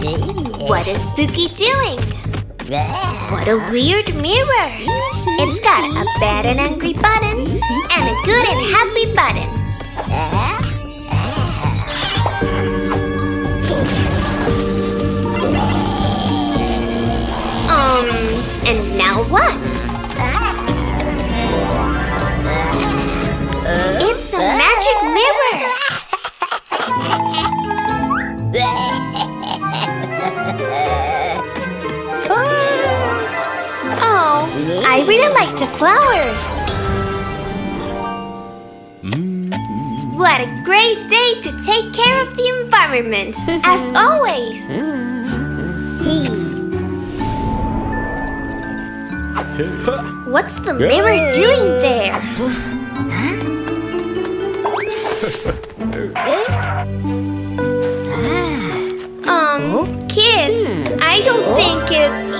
What is Spooky doing? What a weird mirror! It's got a bad and angry button and a good and happy button. And now what? It's a magic mirror! Oh, I really like the flowers! What a great day to take care of the environment, as always! What's the mirror doing there? Kids, I don't think it's...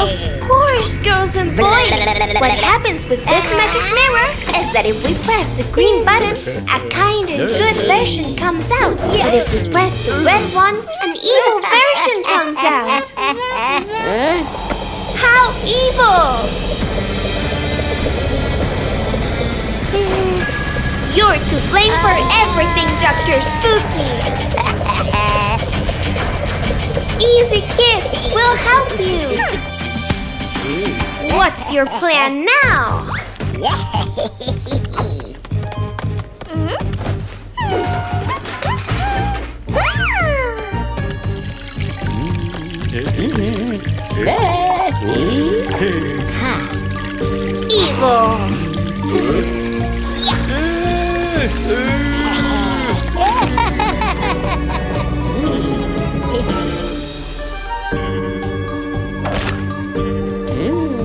Of course, girls and boys! What happens with this magic mirror is that if we press the green button, a kind and good version comes out. But if we press the red one, an evil version comes out. How evil! You're to blame for everything, Dr. Spooky! Easy, kids! We'll help you! What's your plan now? Evil!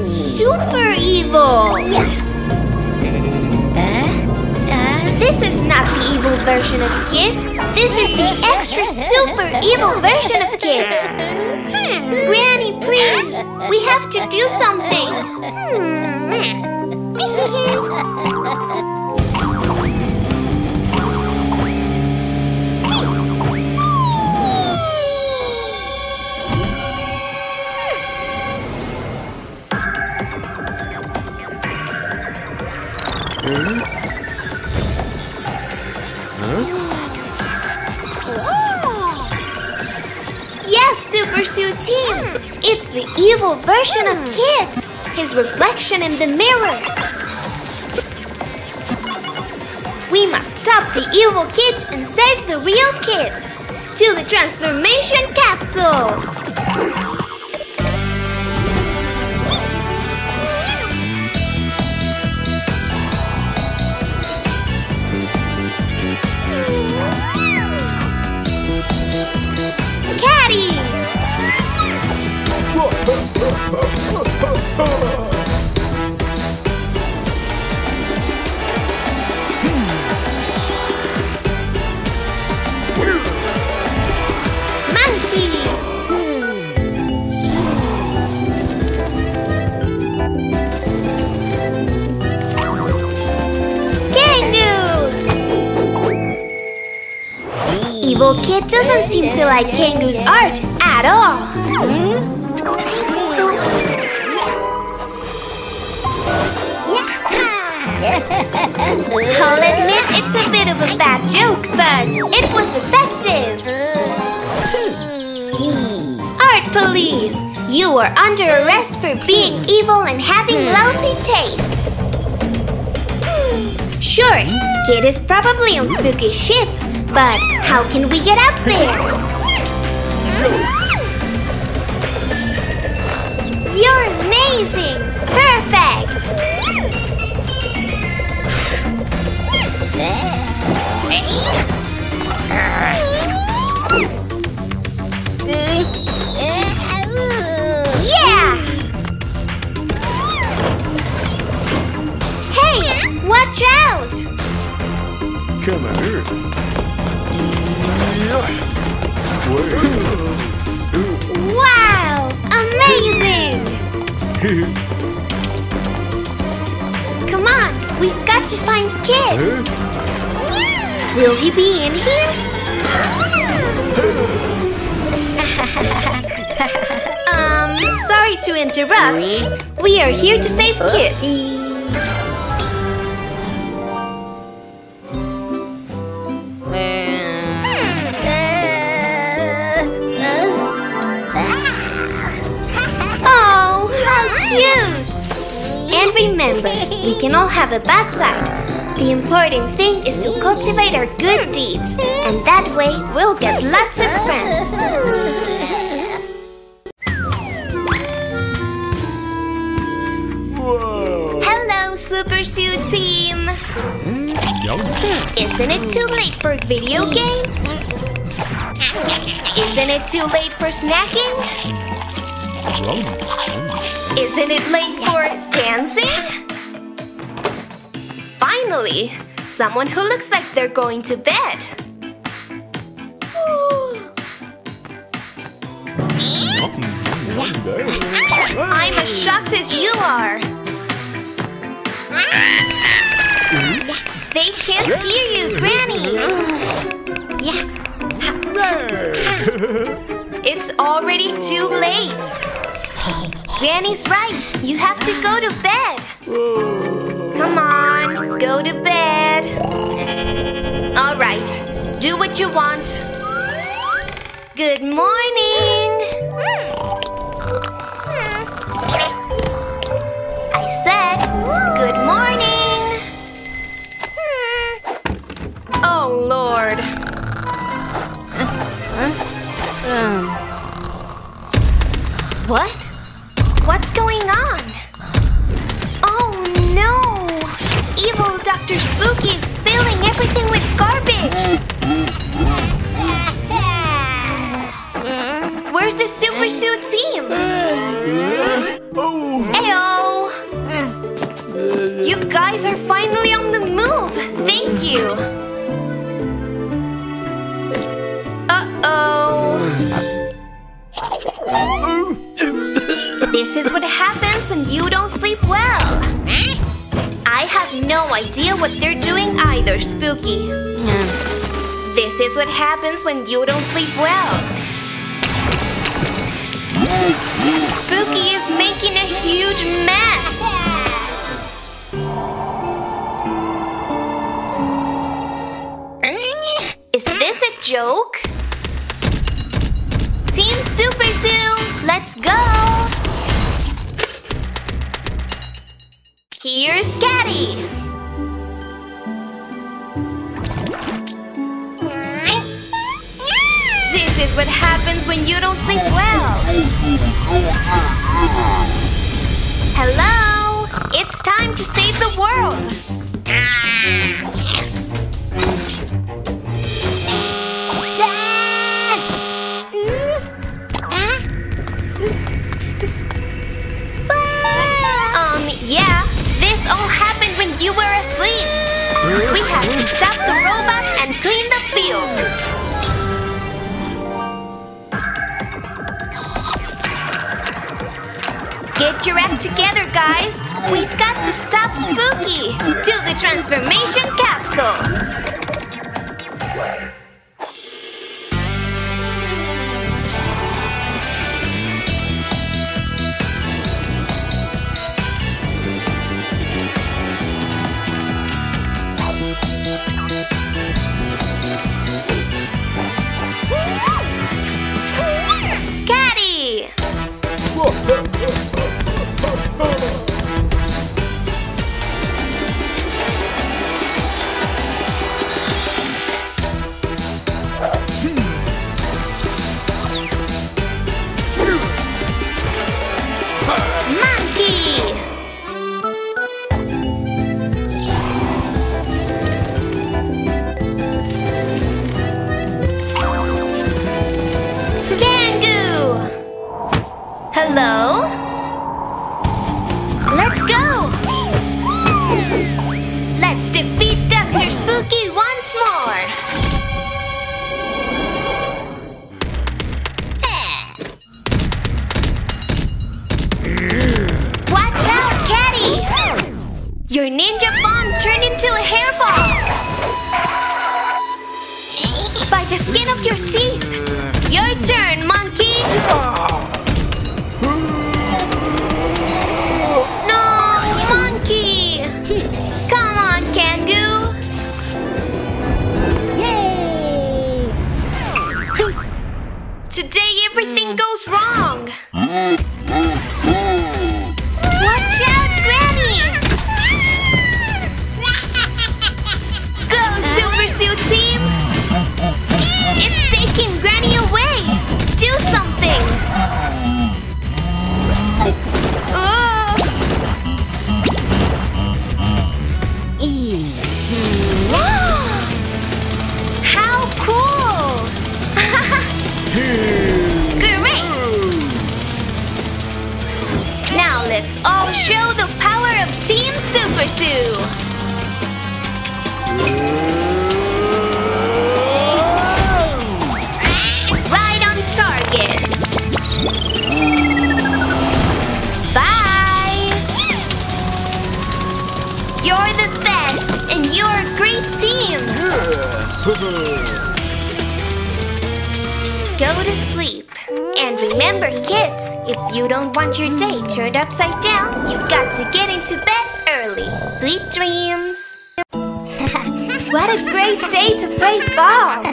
Super evil! This is not the evil version of Kit. This is the extra super evil version of Kit. Granny, please! We have to do something! Yes, SuperZoo team! It's the evil version of Kit! His reflection in the mirror! We must stop the evil Kit and save the real Kit! To the transformation capsules! Evil Kit doesn't seem to like Kangoo's art at all. I'll admit it's a bit of a bad joke, but it was effective. Art police, you are under arrest for being evil and having lousy taste. Sure, Kit is probably on Spooky's ship. But how can we get up there? You're amazing! Perfect! Yeah! Hey! Watch out! Come on. Wow! Amazing! Come on, we've got to find Kit! Will he be in here? interrupt! We are here to save kids! Oh, how cute! And remember, we can all have a bad side. The important thing is to cultivate our good deeds, and that way we'll get lots of friends! SuperZoo team! Isn't it too late for video games? Isn't it too late for snacking? Isn't it late for dancing? Finally! Someone who looks like they're going to bed! I'm as shocked as you are! They can't hear you, Granny! It's already too late! Granny's right! You have to go to bed! Come on, go to bed! Alright, do what you want! Good morning! I said, good morning! Oh, Lord! What? What's going on? Oh, no! Evil Dr. Spooky is filling everything with garbage! Where's the SuperZoo team? Ayo! You guys are finally on the move! Thank you! Uh-oh! This is what happens when you don't sleep well! I have no idea what they're doing either, Spooky! This is what happens when you don't sleep well! Spooky is making a huge mess! Is this a joke? Team SuperZoo, let's go! Here's Caddy! This is what happens when you don't sleep well! Hello! It's time to save the world! Yeah, this all happened when you were asleep. We have to stop the robot and clean the field. Get your act together, guys. We've got to stop Spooky. Do the transformation capsules. Your ninja bomb turned into a hairball! By the skin of your teeth! Your turn, monkey! everything goes wrong. Watch out, Granny! Go, SuperZoo team! It's taking Granny away! Do something! How cool! Let's all show the power of Team SuperZoo! Right on target! Bye! You're the best, and you're a great team! Go to sleep. And remember, kids, if you don't want your day turned upside down, you've got to get into bed early. Sweet dreams! What a great day to play ball!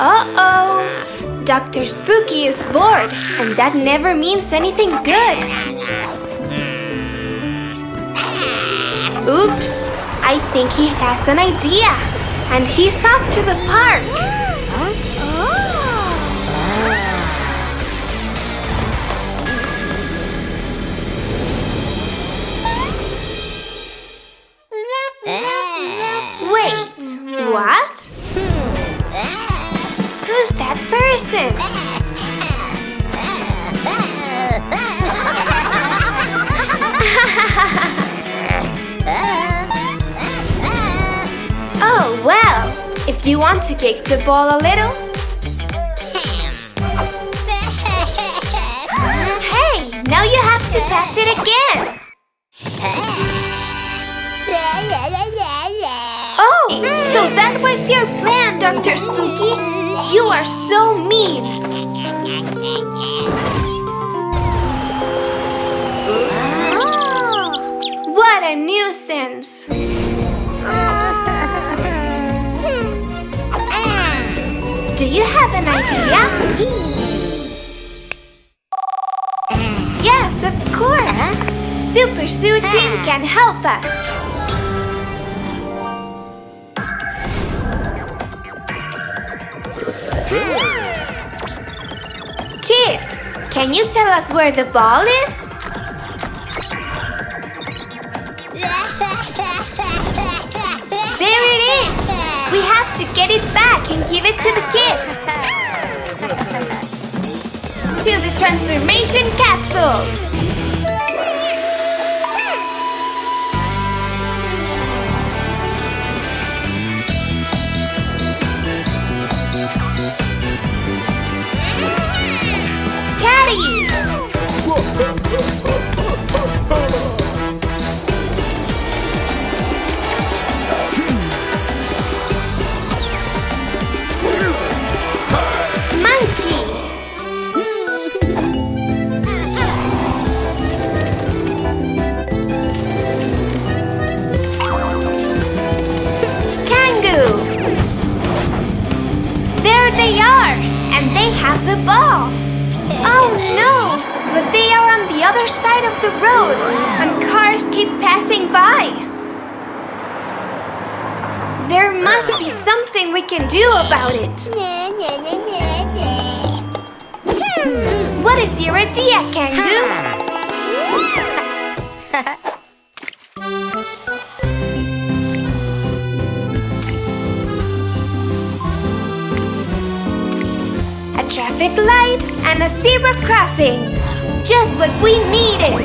Uh-oh! Dr. Spooky is bored, and that never means anything good. Oops! I think he has an idea, and he's off to the park. Wait, what? Who's that person? Oh, well, if you want to kick the ball a little. Hey, now you have to pass it again. Oh, so that was your plan, Dr. Spooky. You are so mean. Oh, what a nuisance. Do you have an idea? Yes, of course! SuperZoo team can help us! Kids, can you tell us where the ball is? There it is! We have to get it back and give it to the kids! To the transformation capsules! Caddy! Have the ball! Oh no! But they are on the other side of the road, and cars keep passing by! There must be something we can do about it! What is your idea, Kangoo? Traffic light and a zebra crossing. Just what we needed.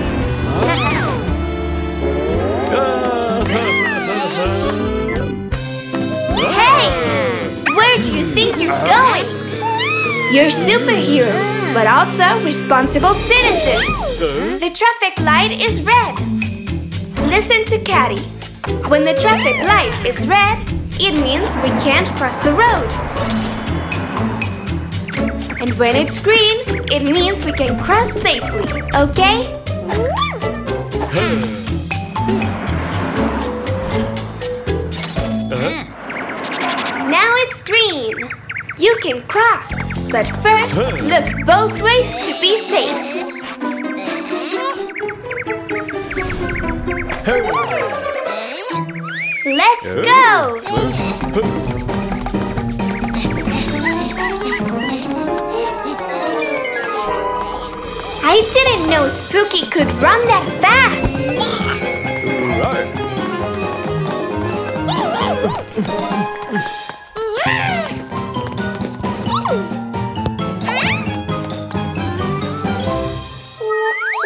Hey! Where do you think you're going? You're superheroes, but also responsible citizens. The traffic light is red. Listen to Caddy. When the traffic light is red, it means we can't cross the road. And when it's green, it means we can cross safely, okay? you can cross. But first, look both ways to be safe. Let's go! I didn't know Spooky could run that fast!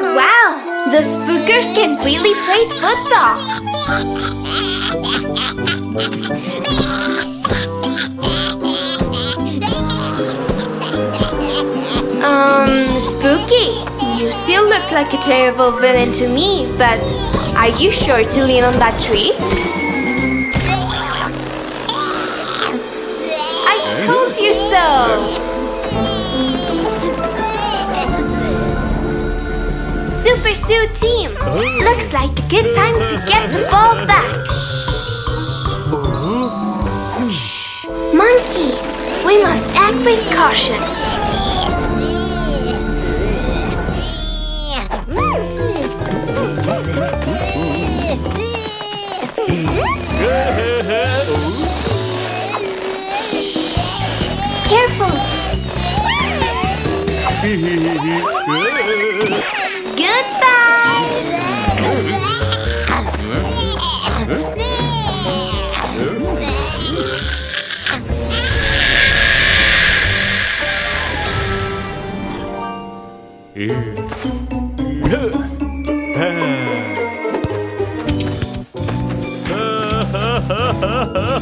Wow! The Spookers can really play football! Spooky, you still look like a terrible villain to me, but are you sure to lean on that tree? I told you so! SuperZoo team, looks like a good time to get the ball back! Shh! Monkey! We must act with caution! Careful! Goodbye!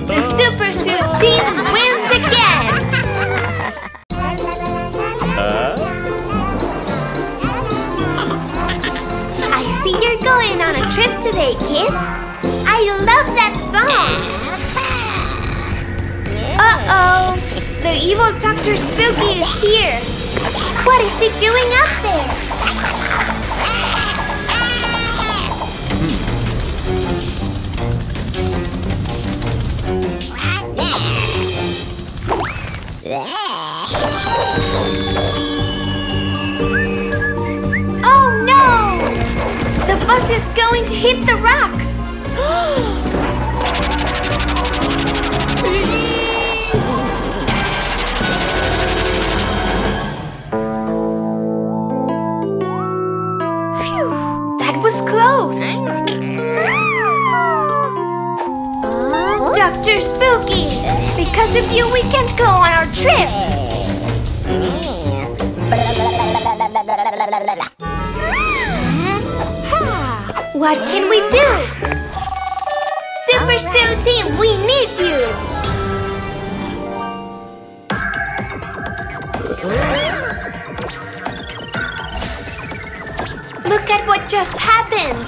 The SuperZoo team wins again! I see you're going on a trip today, kids! I love that song! Uh-oh! The evil Dr. Spooky is here! What is he doing up there? Oh no! The bus is going to hit the rocks! Was close. Dr. Spooky, because of you we can't go on our trip. What can we do? SuperZoo team, we need you. Look at what just happened!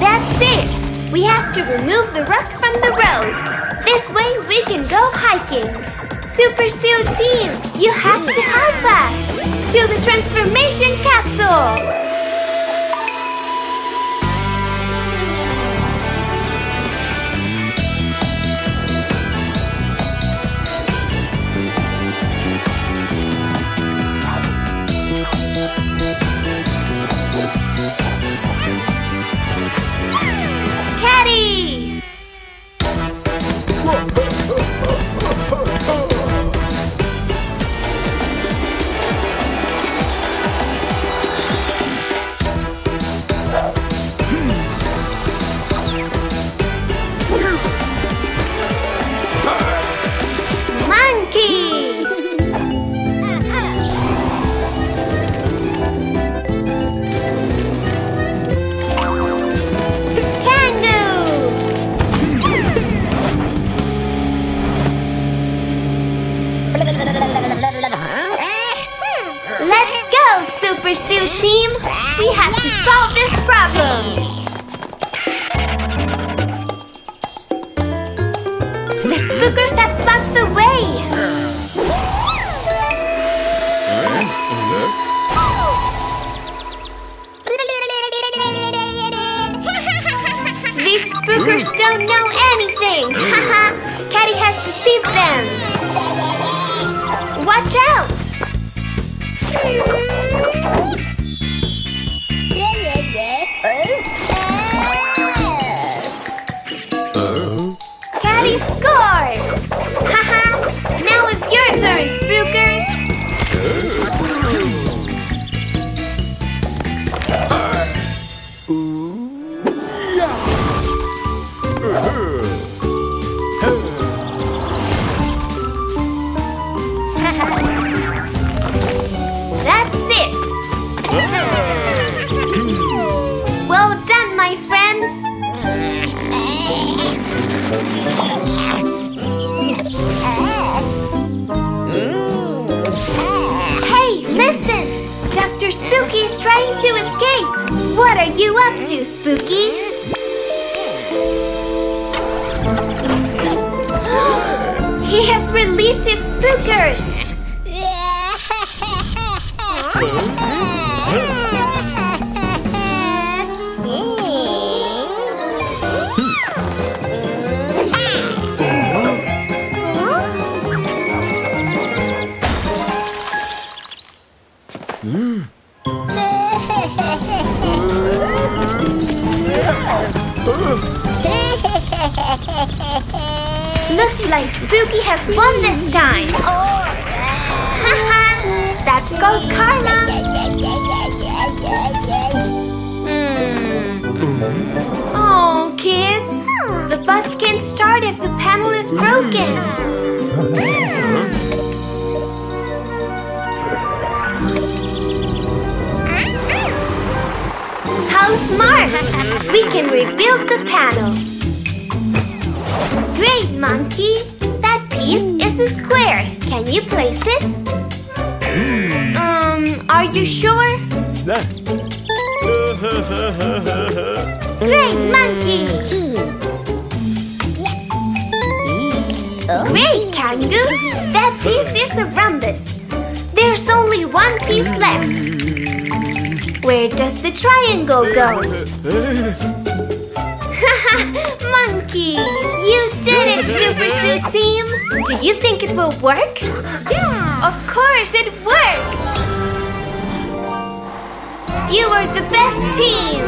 That's it! We have to remove the rocks from the road! This way we can go hiking! SuperZoo team, you have to help us! To the transformation capsules! SuperZoo team, we have to solve this problem! The Spookers have blocked the way! Sneakers don't know anything! Haha! Caddy has deceived them! Watch out! Caddy scores! Haha! Now it's your turn, Spookers! Hey, listen! Dr. Spooky's trying to escape! What are you up to, Spooky? He has released his spookers! Looks like Spooky has won this time! Haha! That's called karma! Oh, kids! The bus can't start if the panel is broken! How smart! We can rebuild the panel! Great, Monkey! That piece is a square. Can you place it? Are you sure? Great, Monkey! Great, Kangoo! That piece is a rhombus. There's only one piece left. Where does the triangle go? Monkey! You did it, SuperZoo team! Do you think it will work? Yeah! Of course it worked! You are the best team!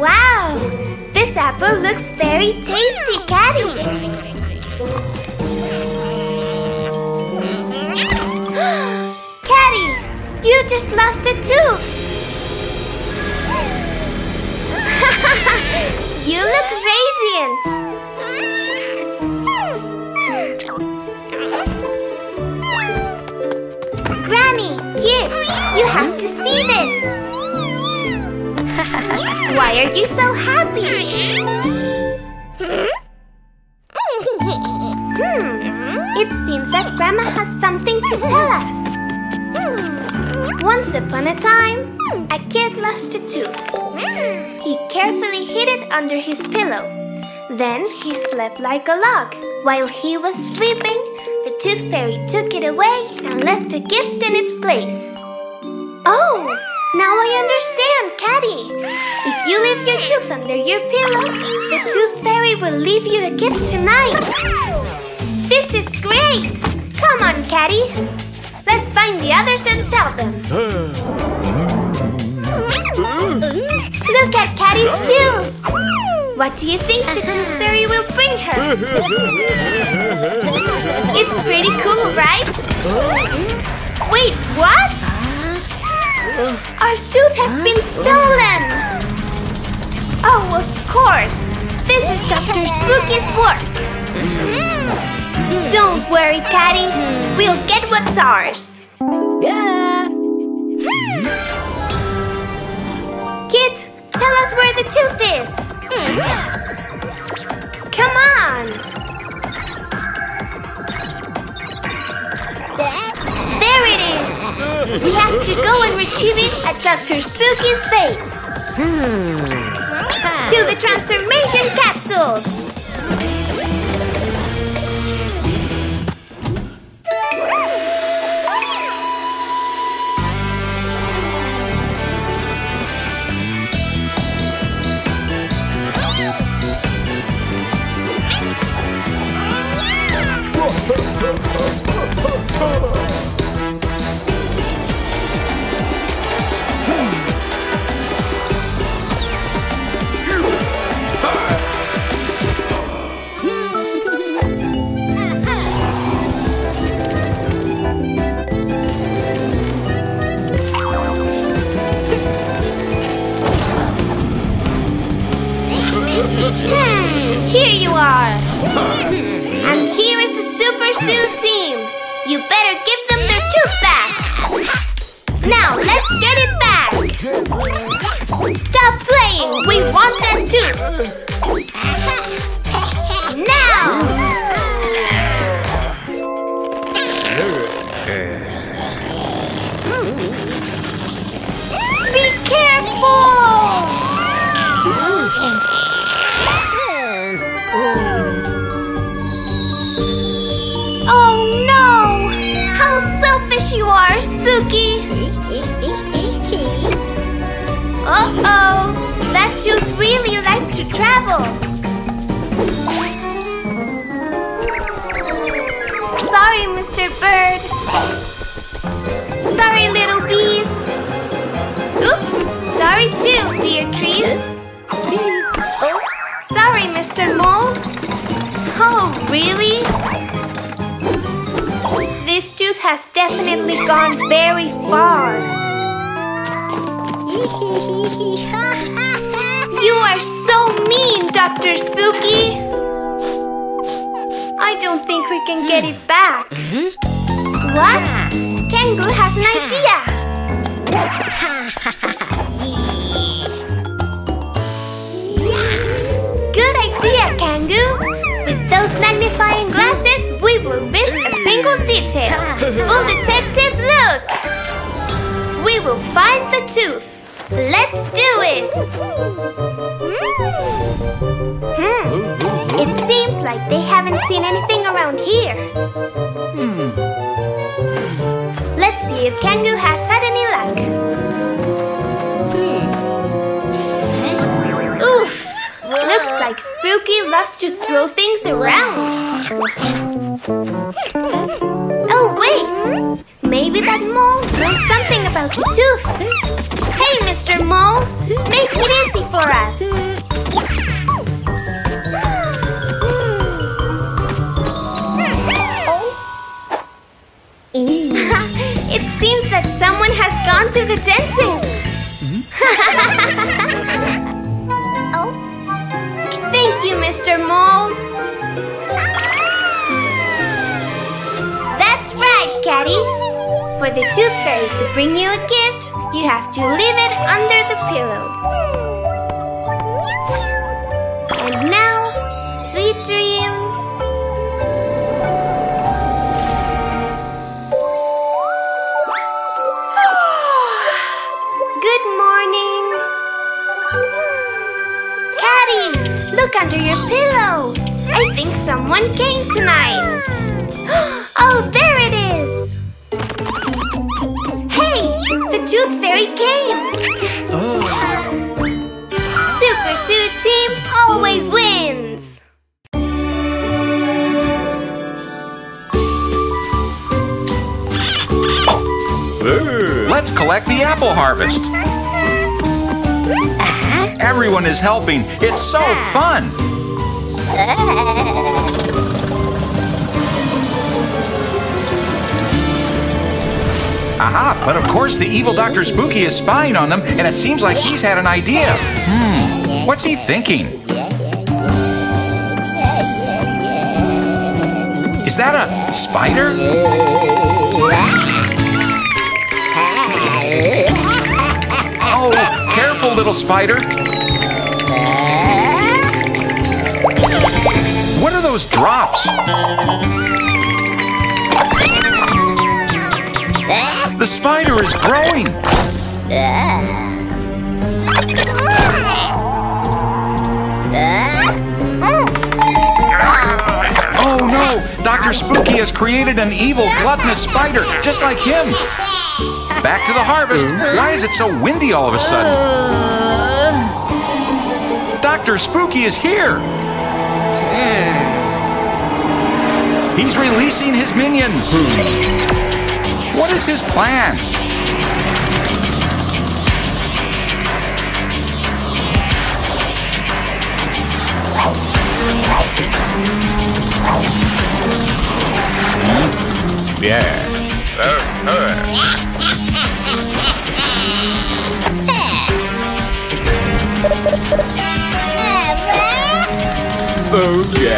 Wow! This apple looks very tasty, Caddy! Caddy! You just lost a tooth! You look radiant! Granny, kids, you have to see this! Why are you so happy? It seems that Grandma has something to tell us. Once upon a time, a kid lost a tooth. He carefully hid it under his pillow. Then he slept like a log. While he was sleeping, the Tooth Fairy took it away and left a gift in its place. Oh, now I understand, Caddy. If you leave your tooth under your pillow, the Tooth Fairy will leave you a gift tonight. This is great! Come on, Caddy. Let's find the others and tell them. Look at Caddy's tooth! What do you think the Tooth Fairy will bring her? It's pretty cool, right? Wait, what? Our tooth has been stolen! Oh, of course! This is Dr. Spooky's work! Don't worry, Caddy! We'll get what's ours! Yeah! Kit! Tell us where the tooth is! Come on! There it is! We have to go and retrieve it at Dr. Spooky's base! To the transformation capsules! Here you are! And here is the SuperZoo team! You better give them their tooth back! Now let's get it back! Stop playing! We want that tooth! Now! Be careful! You are, Spooky! Uh-oh! That tooth really likes to travel! Sorry, Mr. Bird! Sorry, little bees! Oops! Sorry too, dear trees! Sorry, Mr. Mole! Oh, really? This tooth has definitely gone very far. You are so mean, Dr. Spooky. I don't think we can get it back. What? Kangoo has an idea. Good idea, Kangoo. With those magnifying glasses, we will miss a single detail. Full detective look! We will find the tooth. Let's do it! It seems like they haven't seen anything around here. Let's see if Kangoo has had any luck. Oof! Looks like Spooky loves to throw things around. Oh, wait! Maybe that mole knows something about the tooth. Hey, Mr. Mole! Make it easy for us! It seems that someone has gone to the dentist! Thank you, Mr. Mole! That's right, Caddy! For the Tooth Fairy to bring you a gift, you have to leave it under the pillow. And now, sweet dreams! Good morning! Caddy, look under your pillow! I think someone came tonight! Oh, there it is! Hey! The Tooth Fairy came! SuperZoo team always wins! Let's collect the apple harvest! Everyone is helping! It's so fun! Aha, but of course the evil Dr. Spooky is spying on them, and it seems like he's had an idea. What's he thinking? Is that a spider? Oh, careful, little spider. What are those drops? The spider is growing! Oh no! Dr. Spooky has created an evil, gluttonous spider, just like him! Back to the harvest! Why is it so windy all of a sudden? Dr. Spooky is here! He's releasing his minions! What is his plan? Oh yeah.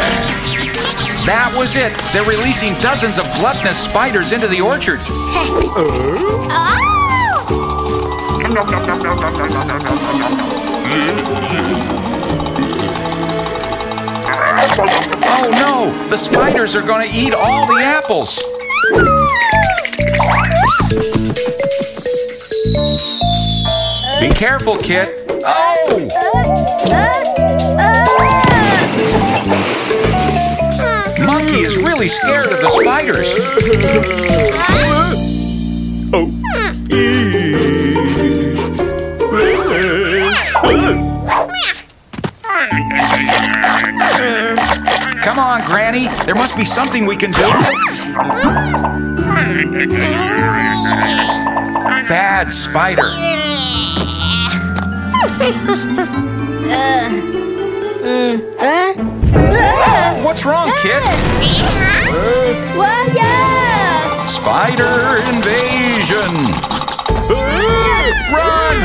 That was it. They're releasing dozens of gluttonous spiders into the orchard. Oh no! The spiders are going to eat all the apples. Be careful, Kit. Oh! Monkey is really scared of the spiders. Oh. Come on, Granny. There must be something we can do. Bad spider. What's wrong, Kit? Well, yeah. Spider invasion! Run!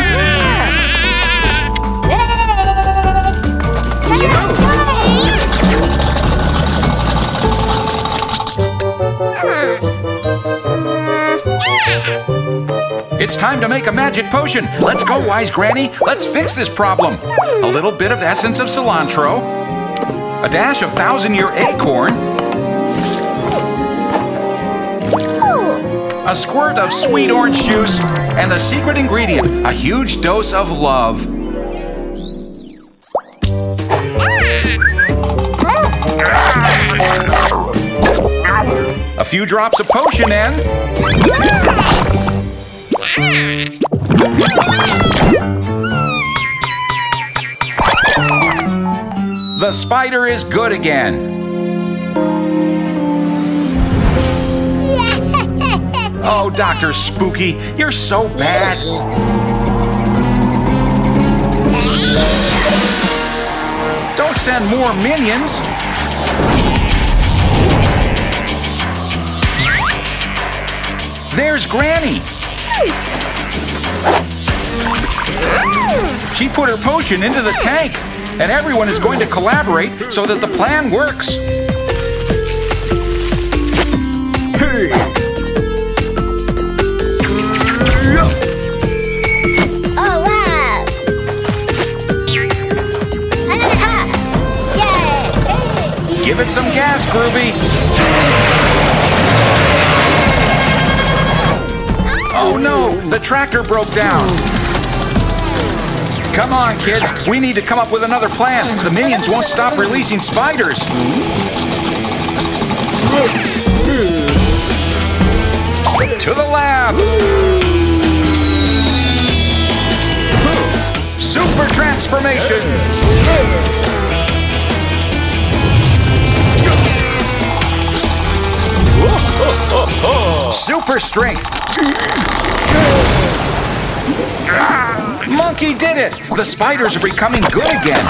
It's time to make a magic potion. Let's go, wise Granny. Let's fix this problem. A little bit of essence of cilantro, a dash of thousand-year acorn, a squirt of sweet orange juice, and the secret ingredient, a huge dose of love. A few drops of potion and... The spider is good again. Oh, Dr. Spooky, you're so bad. Don't send more minions. There's Granny. She put her potion into the tank, and everyone is going to collaborate so that the plan works. Hey. Oh, wow. Yeah. Give it some gas, Groovy. Oh no, the tractor broke down. Come on, kids, we need to come up with another plan. The minions won't stop releasing spiders. To the lab. Super transformation. Super strength. Monkey did it! The spiders are becoming good again.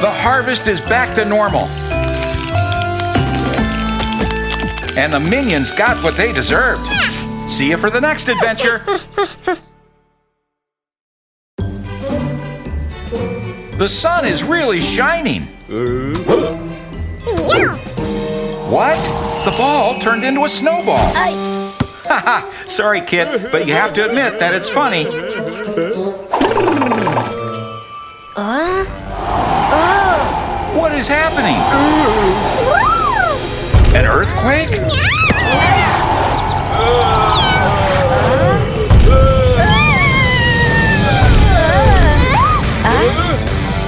The harvest is back to normal. And the minions got what they deserved. See you for the next adventure. The sun is really shining. What? The ball turned into a snowball. Haha, sorry, Kit, but you have to admit that it's funny. What is happening? An earthquake?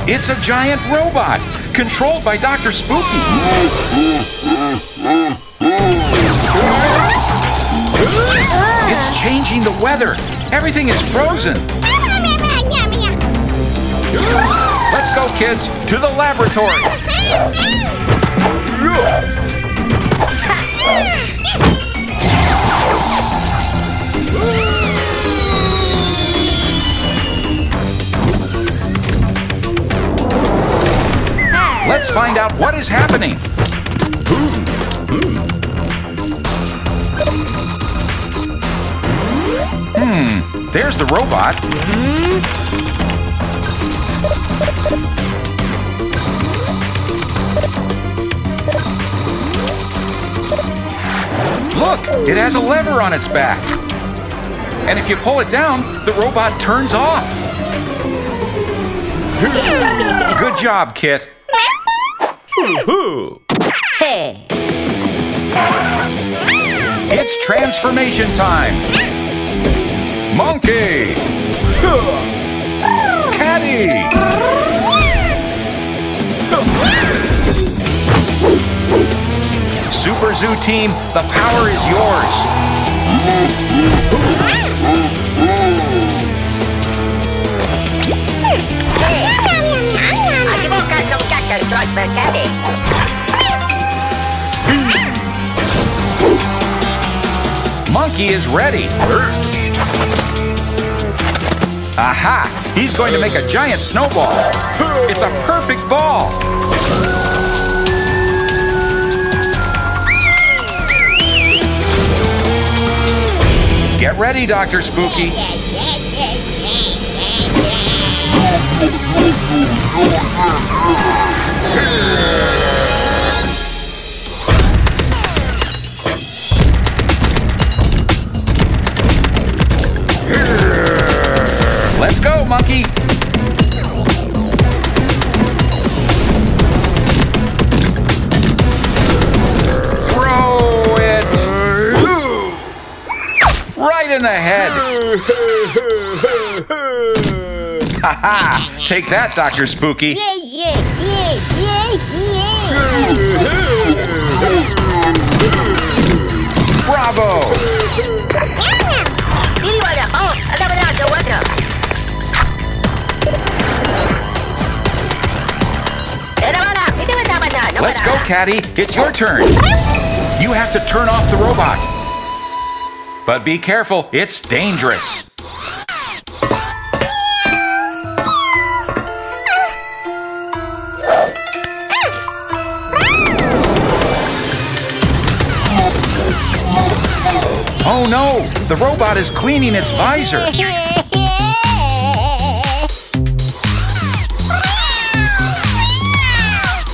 It's a giant robot, controlled by Dr. Spooky. It's changing the weather. Everything is frozen. Let's go, kids, to the laboratory. Let's find out what is happening. There's the robot. Look, it has a lever on its back. And if you pull it down, the robot turns off. Good job, Kit. Hey. It's transformation time. Monkey. Caddy. SuperZoo team, the power is yours. Monkey is ready. Aha! He's going to make a giant snowball. It's a perfect ball. Get ready, Dr. Spooky. Let's go, monkey! Throw it! Right in the head! Ha-ha! Take that, Dr. Spooky! Bravo! Let's go, Caddy. It's your turn. You have to turn off the robot. But be careful. It's dangerous. Oh, no. The robot is cleaning its visor.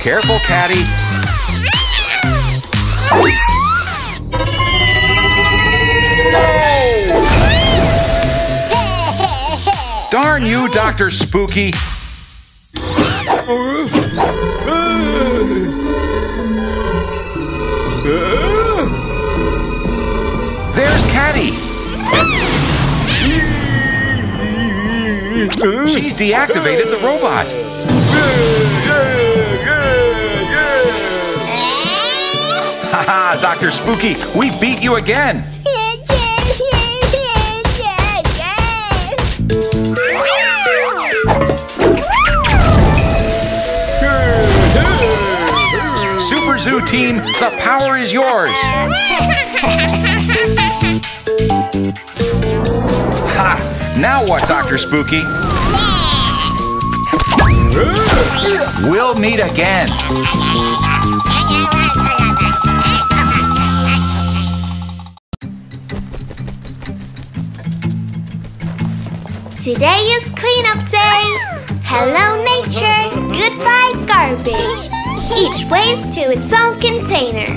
Careful, Caddy. Darn you, Dr. Spooky. There's Caddy. She's deactivated the robot. Haha, Dr. Spooky, we beat you again. SuperZoo team, the power is yours. Ha! Now what, Dr. Spooky? We'll meet again. Today is cleanup day. Hello, nature. Goodbye, garbage. Each waste to its own container.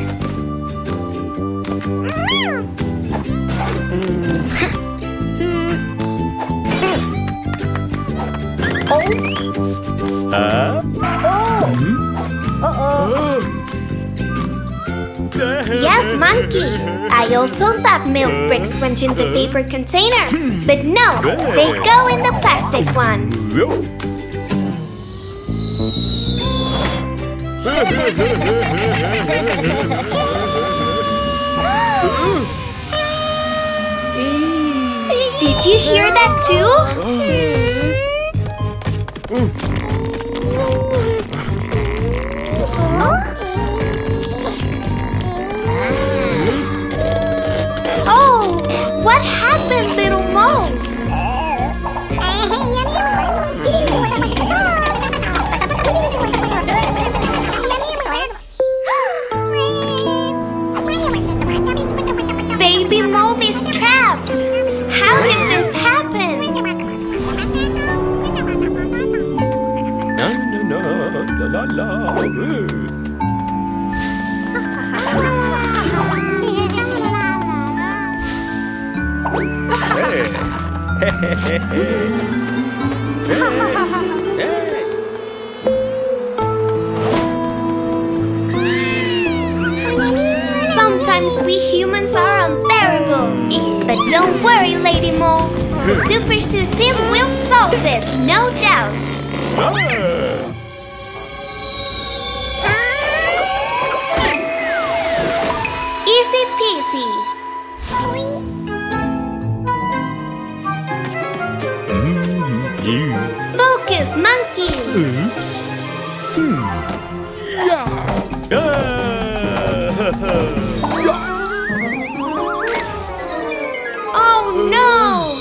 Yes, monkey. I also thought milk bricks went in the paper container, but no, they go in the plastic one. Did you hear that too? Huh? What happened, little moles? Baby mole is trapped. How did this happen? Sometimes we humans are unbearable. But don't worry, Lady Mole. The SuperZoo team will solve this, no doubt. Easy peasy. Focus, monkey! Oh no!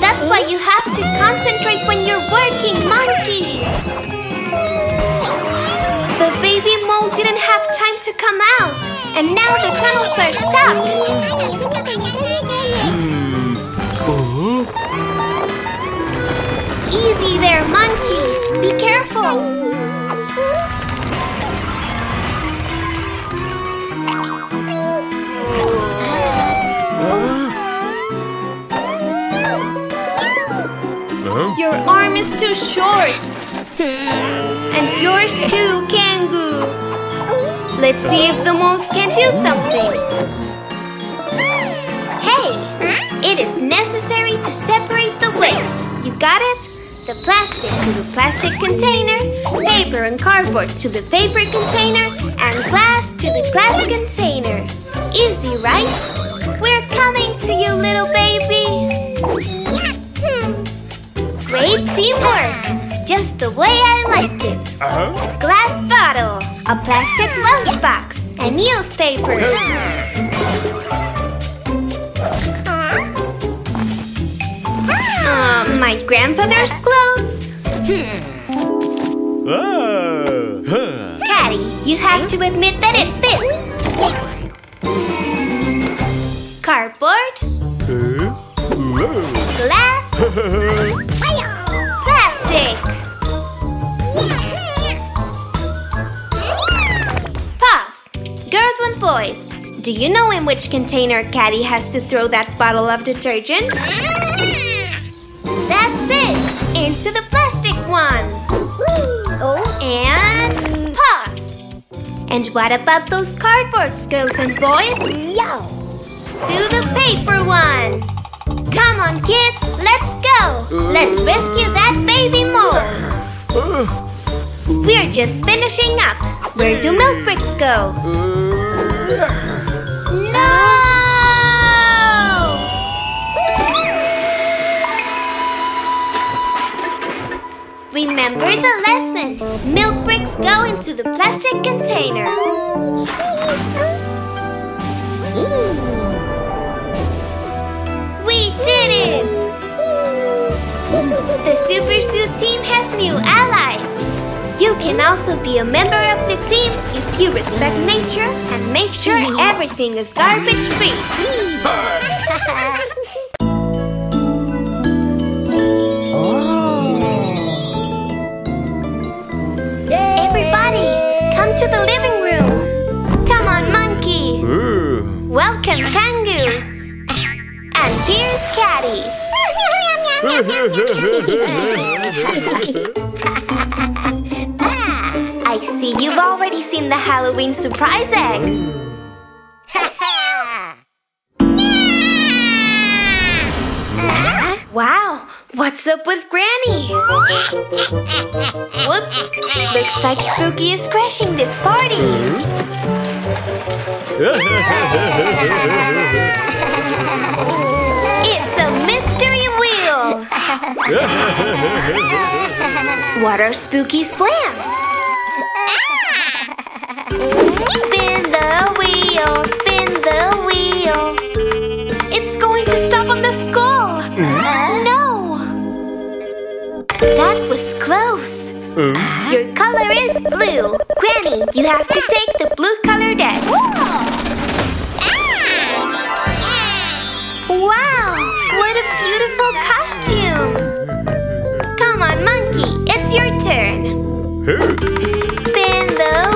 That's why you have to concentrate when you're working, monkey! The baby mole didn't have time to come out, and now the tunnels are stuck! Easy there, monkey! Be careful! Your arm is too short! And yours too, Kangoo! Let's see if the moles can do something! Hey! It is necessary to separate the waste! You got it? The plastic to the plastic container, paper and cardboard to the paper container, and glass to the glass container. Easy, right? We're coming to you, little baby! Great teamwork! Just the way I liked it! A glass bottle, a plastic lunchbox, and newspaper. My grandfather's clothes. Patty, you have to admit that it fits. Cardboard. Glass. Plastic. Pause. Girls and boys, do you know in which container Caddy has to throw that bottle of detergent? That's it! Into the plastic one! And pause! And what about those cardboards, girls and boys? To the paper one! Come on, kids! Let's go! Let's rescue that baby mole! We're just finishing up! Where do milk bricks go? No! Remember the lesson! Milk bricks go into the plastic container. We did it! The SuperZoo team has new allies. You can also be a member of the team if you respect nature and make sure everything is garbage free. To the living room. Come on, monkey. Welcome, Kangoo. And here's Caddy. I see you've already seen the Halloween surprise eggs. Wow. What's up with Granny? Whoops! Looks like Spooky is crashing this party! It's a mystery wheel! What are Spooky's plans? Spin the wheel! It's going to stop on the skull! No! That was close. Your color is blue. Granny, you have to take the blue-colored egg. Wow, what a beautiful costume. Come on, monkey, it's your turn. Spin the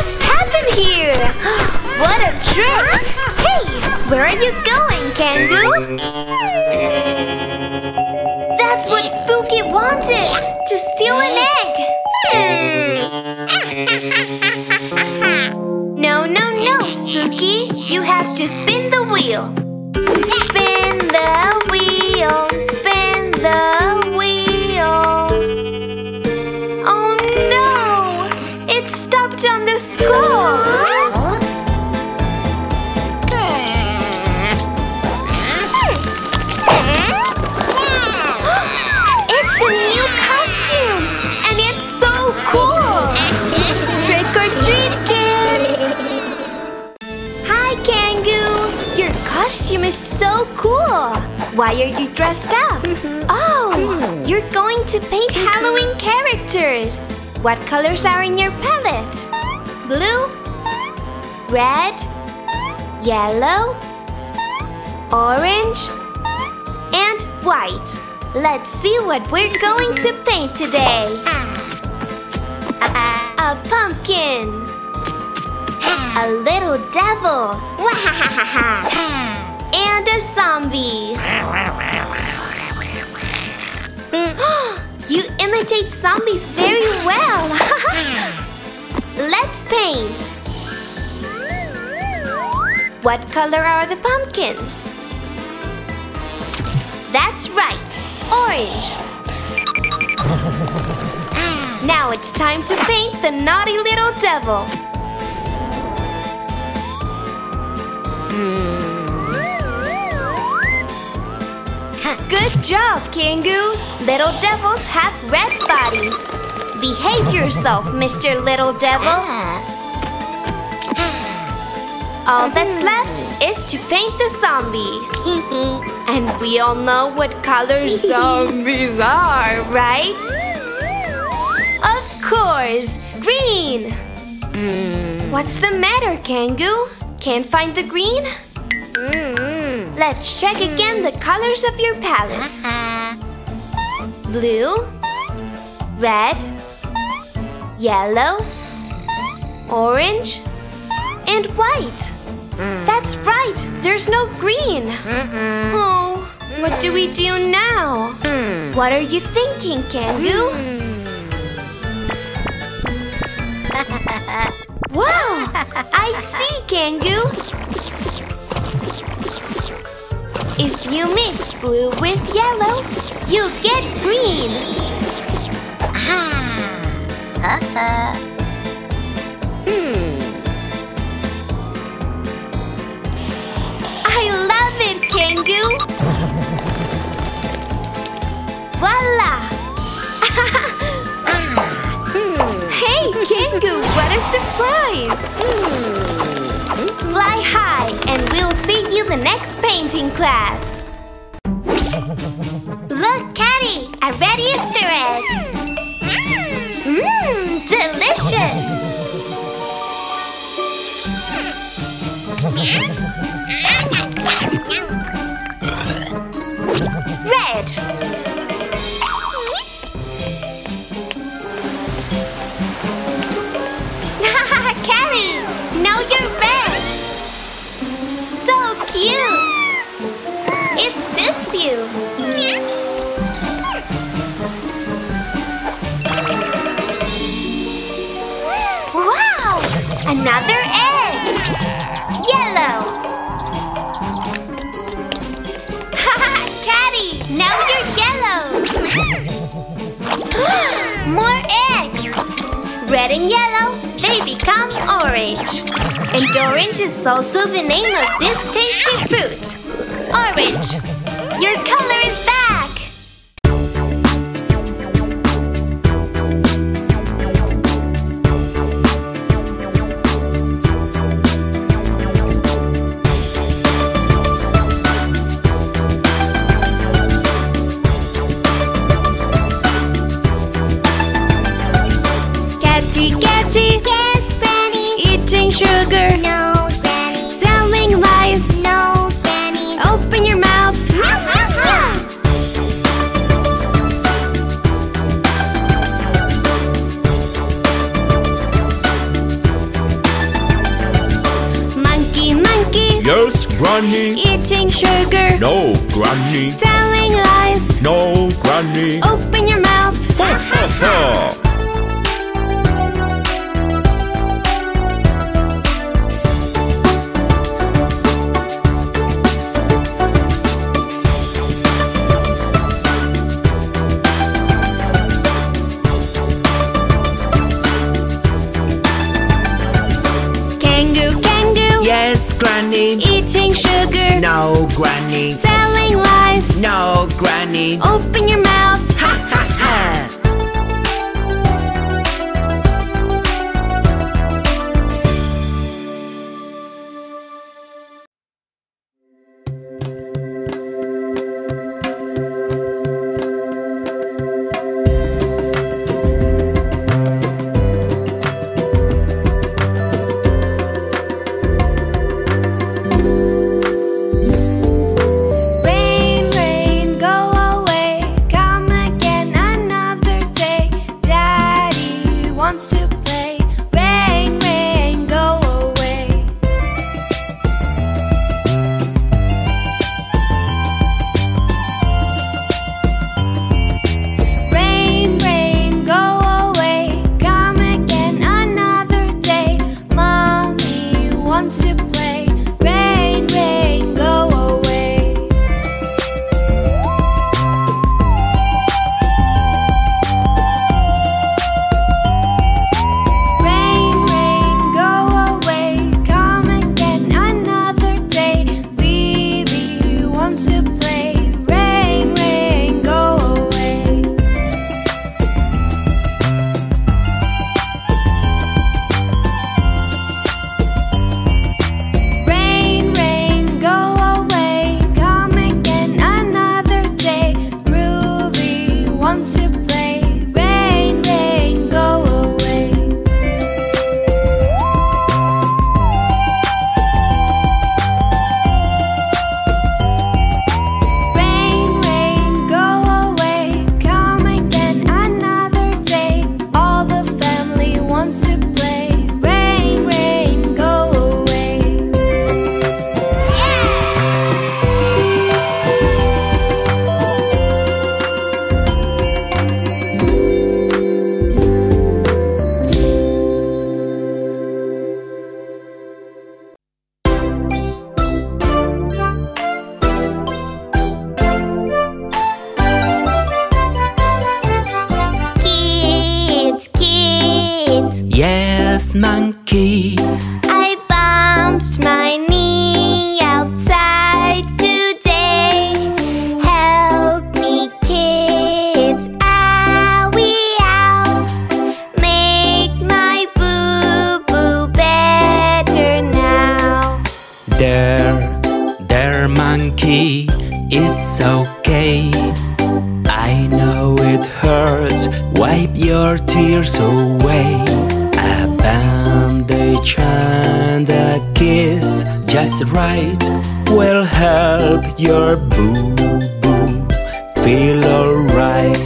just happened here? What a trick! Hey, where are you going, Kangoo? That's what Spooky wanted! To steal an egg! No, no, no, Spooky! You have to spin the wheel! Spin the wheel! Spin the wheel! Oh no! It stopped on the score! Costume is so cool! Why are you dressed up? Oh, you're going to paint Halloween characters! What colors are in your palette? Blue, red, yellow, orange, and white. Let's see what we're going to paint today. A pumpkin! A little devil! And a zombie! You imitate zombies very well! Let's paint! What color are the pumpkins? That's right! Orange! Now it's time to paint the naughty little devil! Good job, Kangoo! Little devils have red bodies. Behave yourself, Mr. Little Devil. All that's left is to paint the zombie. And we all know what color zombies are, right? Of course, green! What's the matter, Kangoo? Can't find the green? Let's check again the colors of your palette. Blue, red, yellow, orange, and white. That's right, there's no green. Oh, what do we do now? What are you thinking, Kangoo? Wow! I see, Kangoo! If you mix blue with yellow, you'll get green! I love it, Kangoo! Voila! Hey, Kangoo, what a surprise! Fly high, and we'll see you in the next painting class! Look, Caddy! A red Easter egg! Delicious! Red! Wow! Another egg! Yellow! Haha! Caddy! Now you're yellow! More eggs! Red and yellow, they become orange. And orange is also the name of this tasty fruit. Orange! Your color is back! Catty, Catty! Yes, Granny! Eating sugar? No, Granny! Selling lies? No! Granny. Eating sugar. No, Granny. Telling lies. No, Granny. Open your mouth. Ha ha ha. Eating sugar. No, Granny. Telling lies. No, Granny. Open your mouth. Ha ha Monkey, I bumped my knee outside today. Help me, kid, ow wee ow. Make my boo-boo better now. There, monkey, it's okay. I know it hurts, wipe your tears away. Bandage and a kiss, just right, will help your boo-boo feel alright.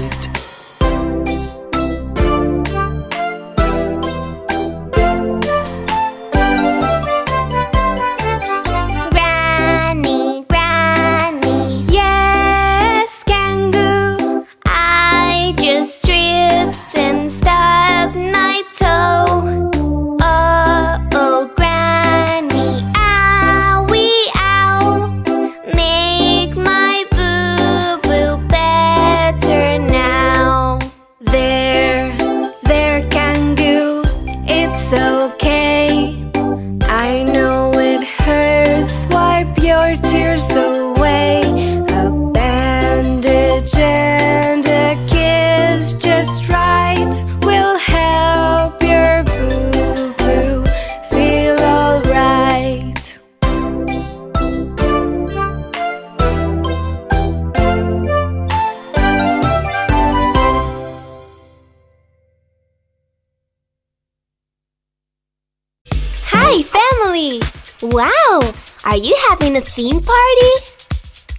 Wow! Are you having a theme party?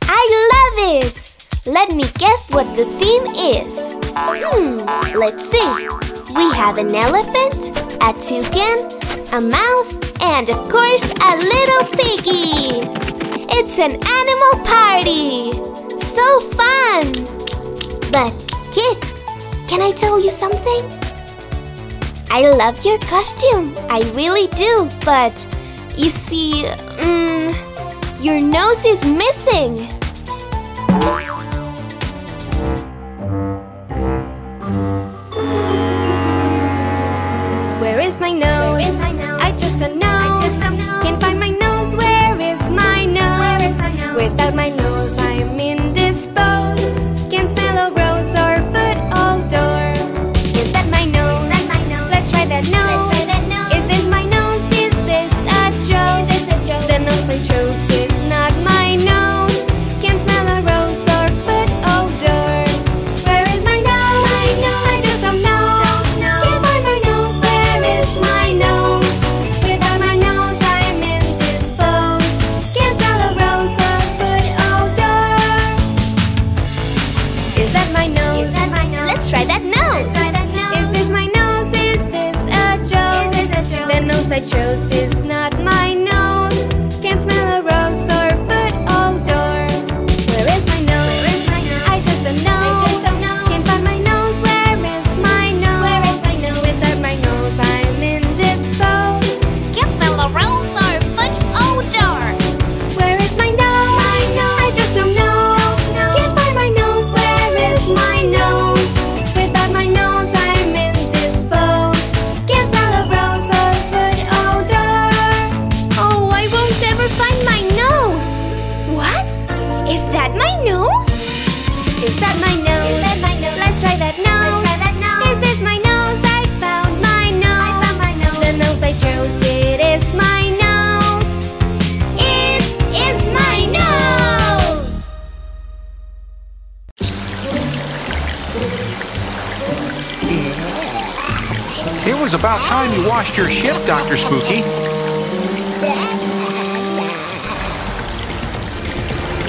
I love it! Let me guess what the theme is. Let's see. We have an elephant, a toucan, a mouse, And of course, a little piggy! It's an animal party! So fun! But, Kit, can I tell you something? I love your costume, I really do, but, you see, your nose is missing! Where is my nose? Where is my nose? I just don't know. Can't find my nose. Where is my nose? Where is my nose? Without my nose, I'm indisposed. Can't smell a rose or food odor. Is that my nose? That's my nose. Let's try that nose. Let's try that nose. Is this my nose? Is this a joke? Is this a joke? The nose I chose is not my nose. Can't smell a rose or food odor. Where is my nose? My nose. I just don't know. Can't find my nose. Where is my nose? Without my nose, I'm indisposed. Can't smell a rose or food odor. Is that my nose? Is that my nose? Let's try that nose. Let's try that nose. Is this my nose? Is this a joke? Is this a joke? The nose I chose is not my nose. Can't smell a rose or food odor. Where is my nose? Where is my nose? I just don't know. I just don't know. Can't find my nose. Where is my nose? Where is my nose? Without my nose, I'm indisposed. Can't smell a rose or food odor. Where is my nose? My nose. I just don't know. Can't find my nose. Where is my nose? Without my nose, I'm indisposed. Can't smell a rose or food odor. Oh, I won't ever find my nose. What? Is that my nose? Is that my nose? Is that my nose? Let's try that nose. Let's try that nose. Is this my nose? I found my nose. I found my nose. The nose I chose, it is my nose. It is my nose. It was about time you washed your ship, Dr. Spooky.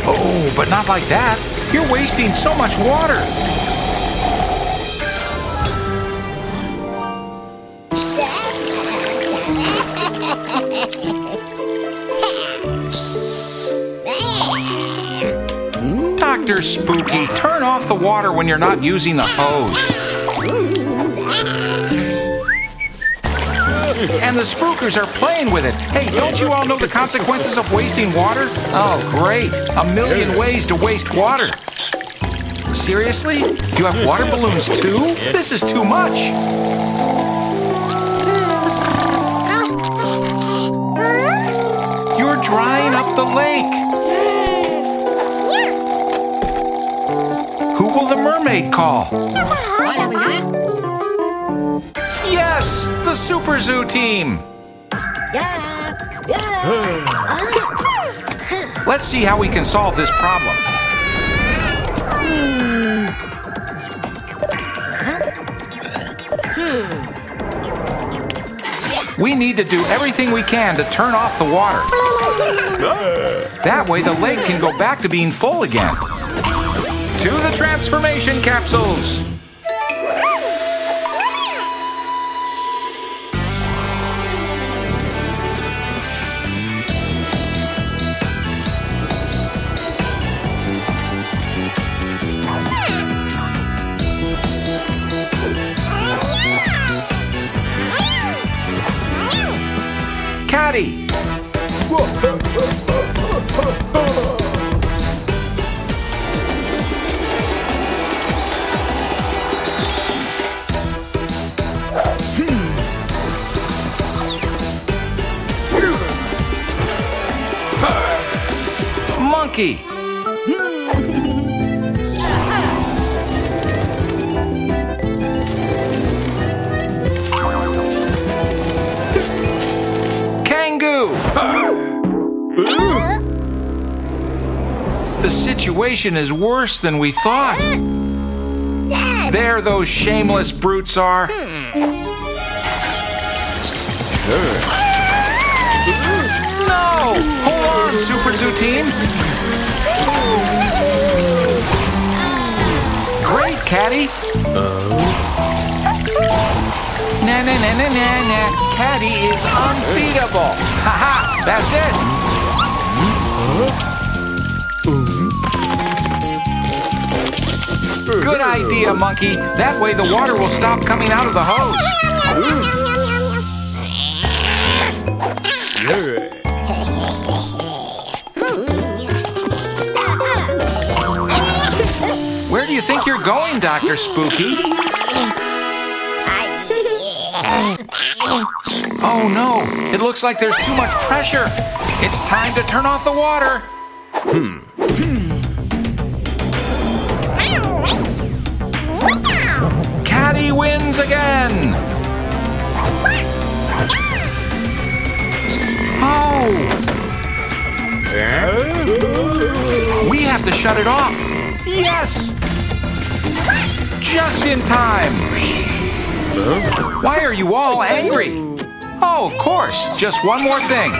Oh, but not like that. You're wasting so much water. Dr. Spooky, turn off the water when you're not using the hose. And the spookers are playing with it. Hey, don't you all know the consequences of wasting water? Oh, great. A million ways to waste water. Seriously? You have water balloons too? This is too much. You're drying up the lake. Who will the mermaid call? Yes, the SuperZoo team. Yeah. Let's see how we can solve this problem. We need to do everything we can to turn off the water. That way the lake can go back to being full again. To the transformation capsules. Monkey. The situation is worse than we thought. There those shameless brutes are. No! Hold on, SuperZoo team. Great, Caddy. Na-na-na-na-na-na. Patty is unbeatable. Ha-ha, that's it. Good idea, Monkey. That way the water will stop coming out of the hose. Where do you think you're going, Dr. Spooky? Oh no, it looks like there's too much pressure. It's time to turn off the water. Caddy wins again. Oh! We have to shut it off. Yes! Just in time! Why are you all angry? Oh, of course! Just one more thing.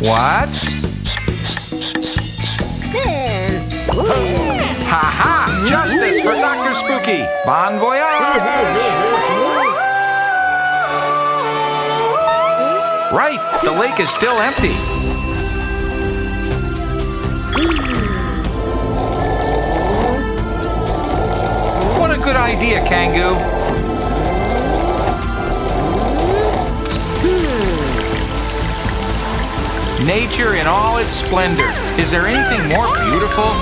What? Ha-ha! Justice for Dr. Spooky! Bon voyage! Right, the lake is still empty. What a good idea, Kangoo. Nature in all its splendor. Is there anything more beautiful?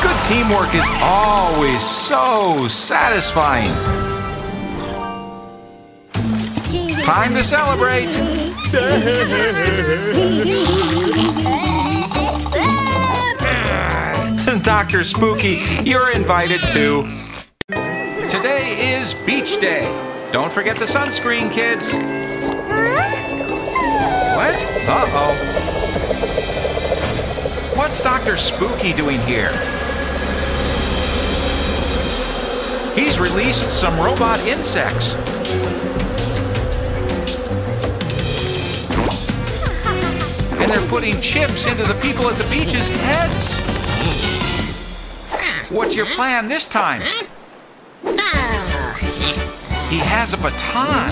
Good teamwork is always so satisfying. Time to celebrate! Dr. Spooky, you're invited too. Today is beach day. Don't forget the sunscreen, kids. What? Uh-oh. What's Dr. Spooky doing here? He's released some robot insects. And they're putting chips into the people at the beach's heads. What's your plan this time? He has a baton.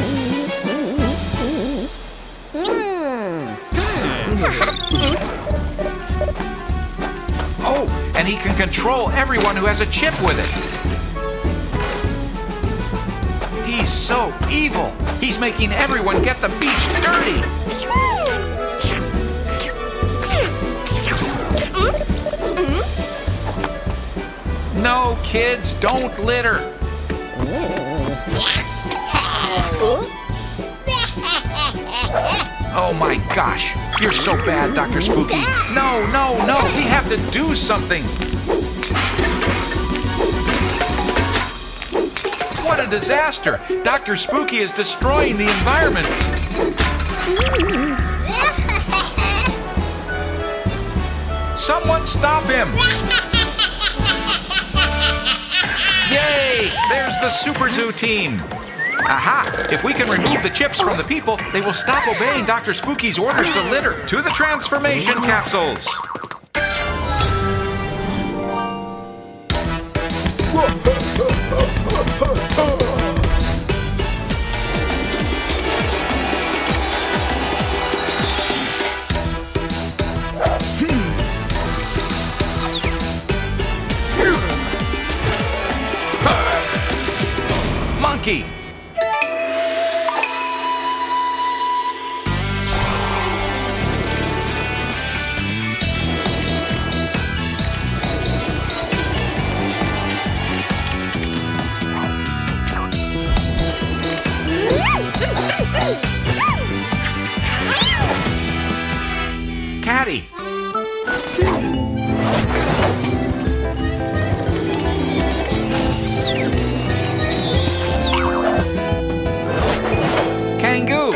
Oh, and he can control everyone who has a chip with it. He's so evil. He's making everyone get the beach dirty. No, kids, don't litter. Oh my gosh, you're so bad, Dr. Spooky. No, we have to do something. What a disaster. Dr. Spooky is destroying the environment. Someone stop him. Yay! There's the SuperZoo team! Aha! If we can remove the chips from the people, they will stop obeying Dr. Spooky's orders to litter. To the transformation capsules! Caddy. Kangoo.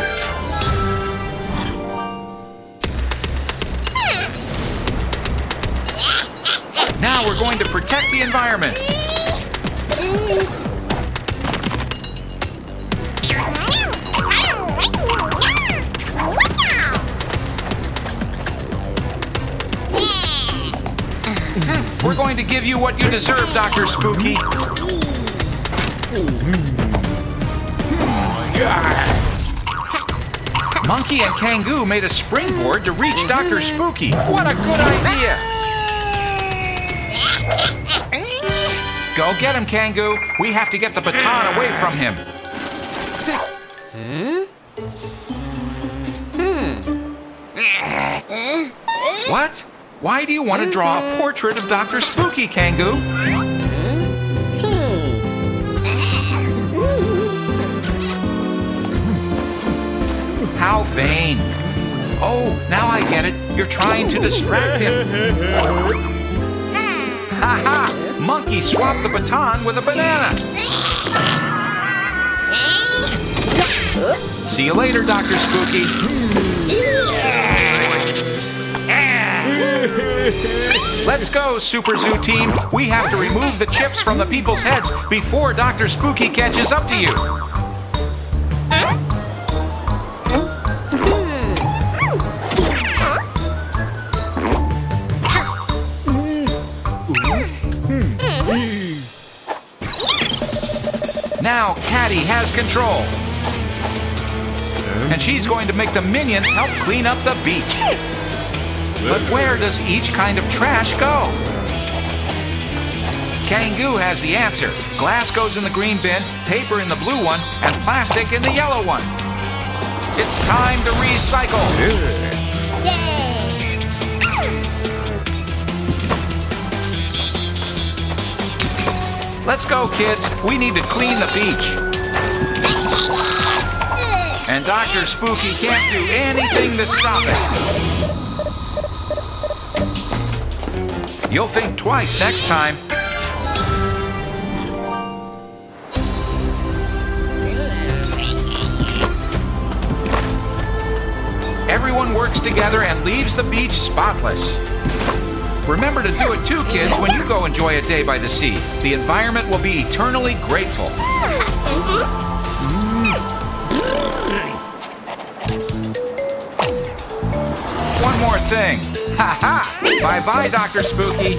Now we're going to protect the environment. We're going to give you what you deserve, Dr. Spooky. Monkey and Kangoo made a springboard to reach Dr. Spooky. What a good idea! Go get him, Kangoo. We have to get the baton away from him. What? Why do you want to draw a portrait of Dr. Spooky, Kangoo? How vain. Oh, now I get it. You're trying to distract him. Ha ha! Monkey swapped the baton with a banana. See you later, Dr. Spooky. Let's go, SuperZoo team. We have to remove the chips from the people's heads before Dr. Spooky catches up to you. Now, Catty has control. And she's going to make the minions help clean up the beach. But where does each kind of trash go? Kangoo has the answer. Glass goes in the green bin, paper in the blue one, and plastic in the yellow one. It's time to recycle. Yay! Let's go, kids. We need to clean the beach. And Dr. Spooky can't do anything to stop it. You'll think twice next time. Everyone works together and leaves the beach spotless. Remember to do it too, kids, when you go enjoy a day by the sea. The environment will be eternally grateful. One more thing. Ha ha! Bye-bye, Dr. Spooky.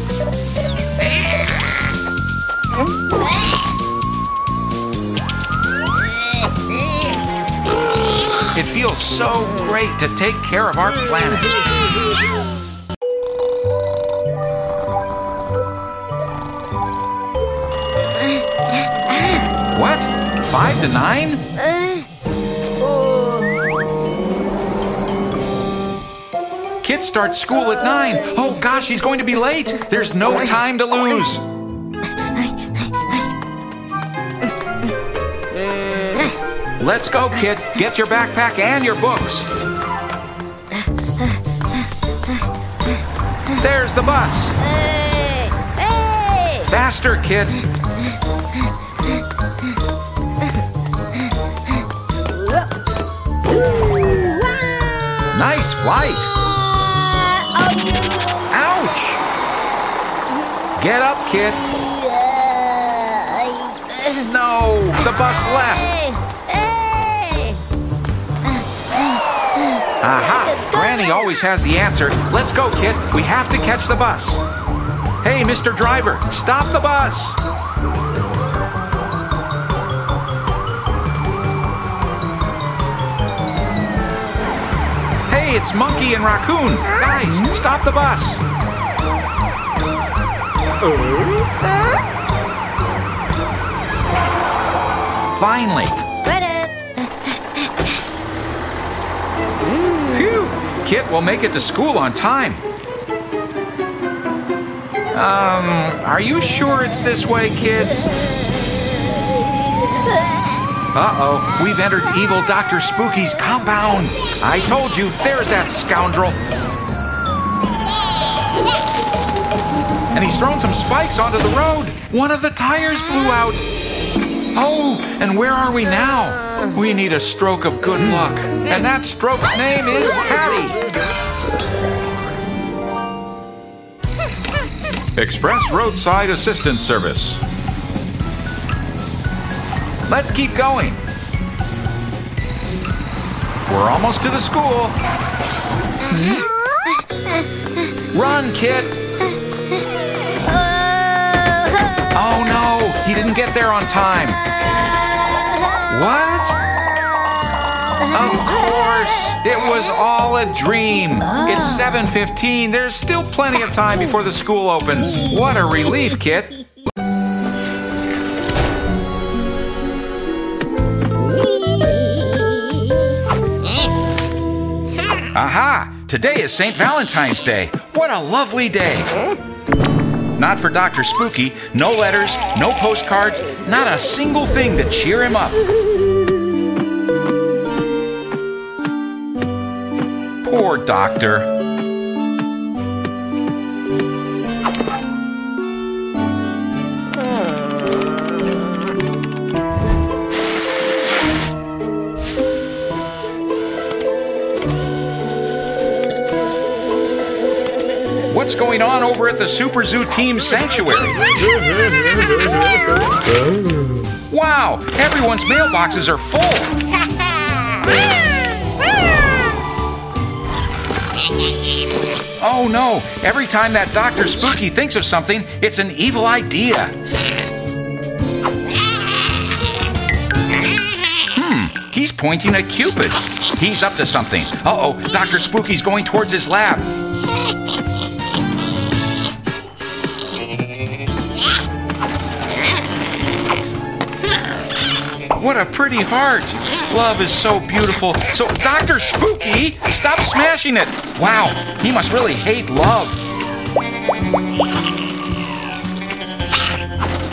It feels so great to take care of our planet. What? 5 to 9? Kids start school at 9. Oh gosh, he's going to be late. There's no time to lose. Let's go, kid. Get your backpack and your books. There's the bus. Faster, kid. Nice flight. Ouch! Get up, kid. No, the bus left. Aha! Granny always has the answer. Let's go, kid. We have to catch the bus. Hey, Mr. Driver, stop the bus. Hey, it's Monkey and Raccoon. Guys, stop the bus. Finally. Phew! Kit will make it to school on time. Are you sure it's this way, kids? Uh-oh, we've entered evil Dr. Spooky's compound. I told you, there's that scoundrel. And he's thrown some spikes onto the road. One of the tires blew out. Oh, and where are we now? We need a stroke of good luck. And that stroke's name is Patty. Express Roadside Assistance Service. Let's keep going. We're almost to the school. Run, kid. Oh no, he didn't get there on time. What? Of course, it was all a dream. It's 7:15, there's still plenty of time before the school opens. What a relief, Kit. Aha! Today is St. Valentine's Day. What a lovely day. Not for Dr. Spooky. No letters, no postcards, not a single thing to cheer him up. Poor doctor. What's going on over at the SuperZoo Team Sanctuary? Wow, everyone's mailboxes are full. Oh no, every time that Dr. Spooky thinks of something, it's an evil idea. He's pointing at Cupid. He's up to something. Uh-oh, Dr. Spooky's going towards his lab. What a pretty heart. Love is so beautiful. So, Dr. Spooky, stop smashing it. Wow, he must really hate love.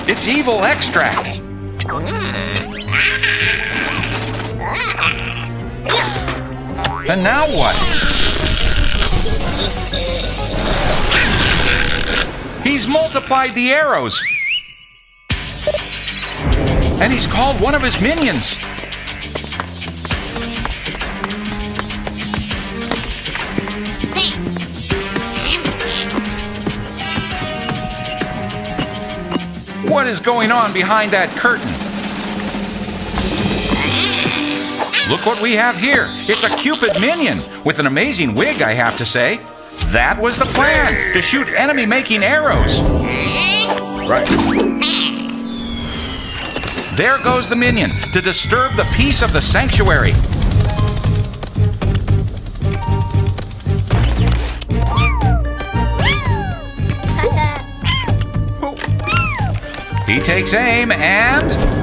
It's evil extract. And now what? He's multiplied the arrows. And he's called one of his minions. What is going on behind that curtain? Look what we have here. It's a Cupid minion with an amazing wig, I have to say. That was the plan, to shoot enemy-making arrows. Right. There goes the minion to disturb the peace of the sanctuary. He takes aim and...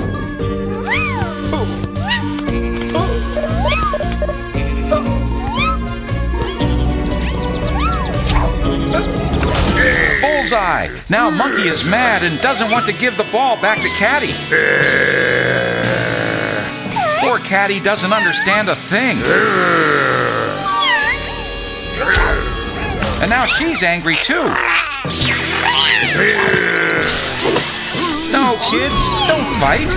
Bullseye! Now Monkey is mad and doesn't want to give the ball back to Caddy. Poor Caddy doesn't understand a thing. And now she's angry too. No, kids, don't fight.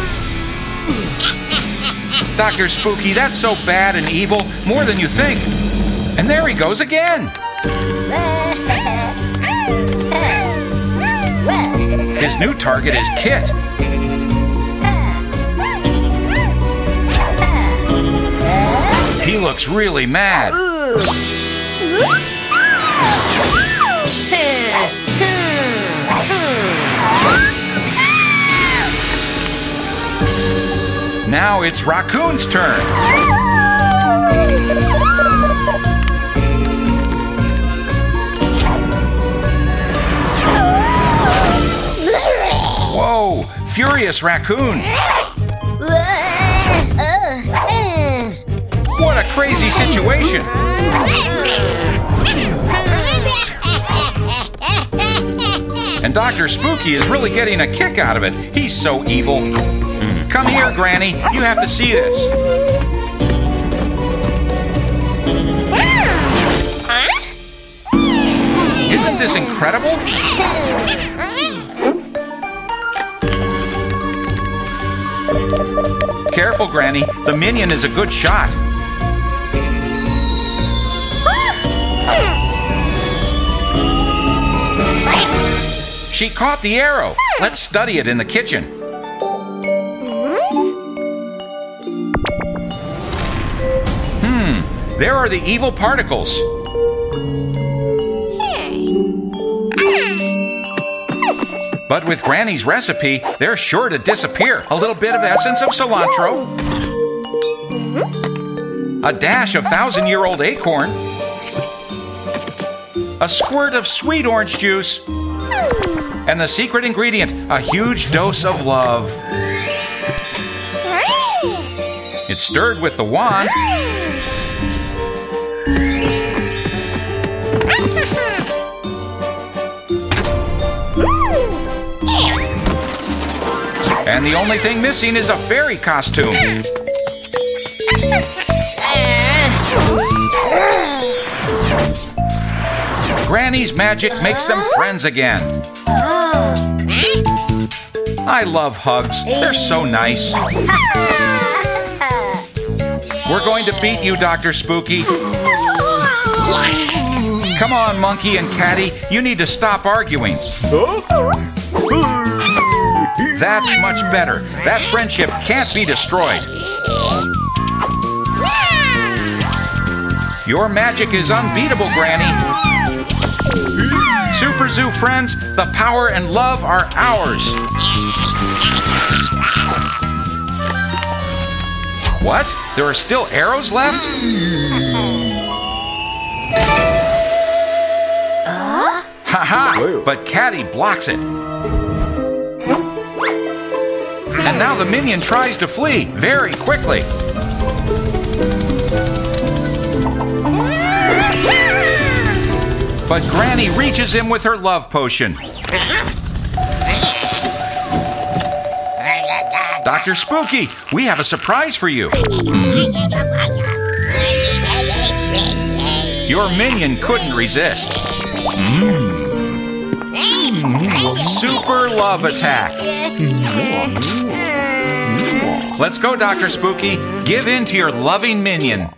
Dr. Spooky, that's so bad and evil, more than you think. And there he goes again. His new target is Kit. He looks really mad. Now it's Raccoon's turn. Whoa, furious Raccoon. What a crazy situation. And Dr. Spooky is really getting a kick out of it. He's so evil. Come here, Granny. You have to see this. Isn't this incredible? Careful, Granny. The minion is a good shot. She caught the arrow. Let's study it in the kitchen. There are the evil particles. But with Granny's recipe, they're sure to disappear. A little bit of essence of cilantro, a dash of thousand-year-old acorn, a squirt of sweet orange juice, and the secret ingredient, a huge dose of love. It's stirred with the wand. And the only thing missing is a fairy costume. Granny's magic makes them friends again. I love hugs. They're so nice. We're going to beat you, Dr. Spooky. Come on, Monkey and Catty. You need to stop arguing. That's much better. That friendship can't be destroyed. Your magic is unbeatable, Granny. SuperZoo friends, the power and love are ours. What? There are still arrows left? Haha, but Catty blocks it. And now the minion tries to flee very quickly. But Granny reaches him with her love potion. Dr. Spooky, we have a surprise for you. Your minion couldn't resist. Super love attack. Let's go, Dr. Spooky. Give in to your loving minion.